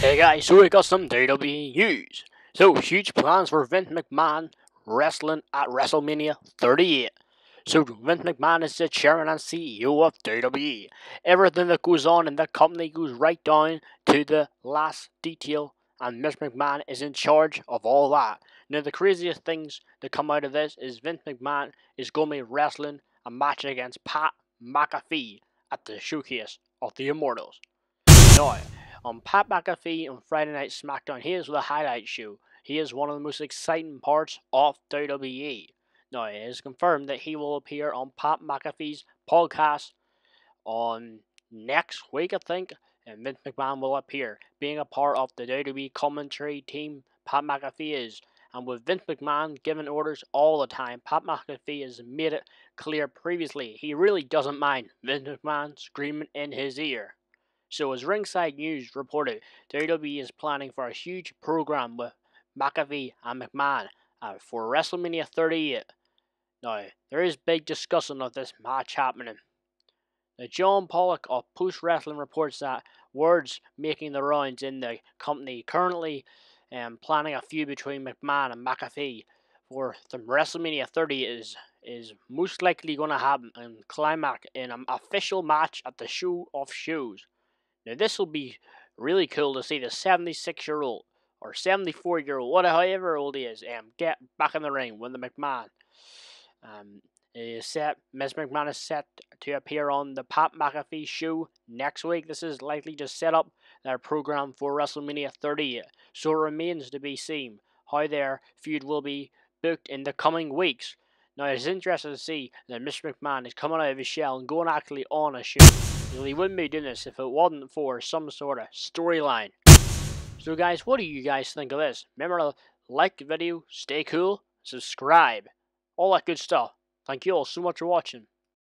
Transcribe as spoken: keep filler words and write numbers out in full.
Hey guys, so we got some W W E news. So, huge plans for Vince McMahon wrestling at WrestleMania thirty-eight. So, Vince McMahon is the chairman and C E O of W W E. Everything that goes on in the company goes right down to the last detail, and Mister McMahon is in charge of all that. Now, the craziest things that come out of this is Vince McMahon is going to be wrestling a match against Pat McAfee at the showcase of the Immortals. Now, on Pat McAfee on Friday Night SmackDown, he is with a highlight show. He is one of the most exciting parts of W W E. Now, it is confirmed that he will appear on Pat McAfee's podcast on next week, I think, and Vince McMahon will appear. Being a part of the W W E commentary team, Pat McAfee is. And with Vince McMahon giving orders all the time, Pat McAfee has made it clear previously he really doesn't mind Vince McMahon screaming in his ear. So as Ringside News reported, W W E is planning for a huge program with McAfee and McMahon uh, for WrestleMania thirty-eight. Now, there is big discussion of this match happening. Now, John Pollock of Post Wrestling reports that words making the rounds in the company currently um, planning a feud between McMahon and McAfee for the WrestleMania thirty-eight is is most likely going to happen and climax in an official match at the show of shows. Now, this will be really cool to see the seventy-six-year-old or seventy-four-year-old, whatever, however old he is, um, get back in the ring with the McMahon. Um, is set, Miz McMahon is set to appear on the Pat McAfee show next week. This is likely to set up their program for WrestleMania thirty-eight, so it remains to be seen how their feud will be booked in the coming weeks. Now, it's interesting to see that Mister McMahon is coming out of his shell and going actually on a show. He wouldn't be doing this if it wasn't for some sort of storyline. So guys, what do you guys think of this? Remember to like the video, stay cool, subscribe, all that good stuff. Thank you all so much for watching.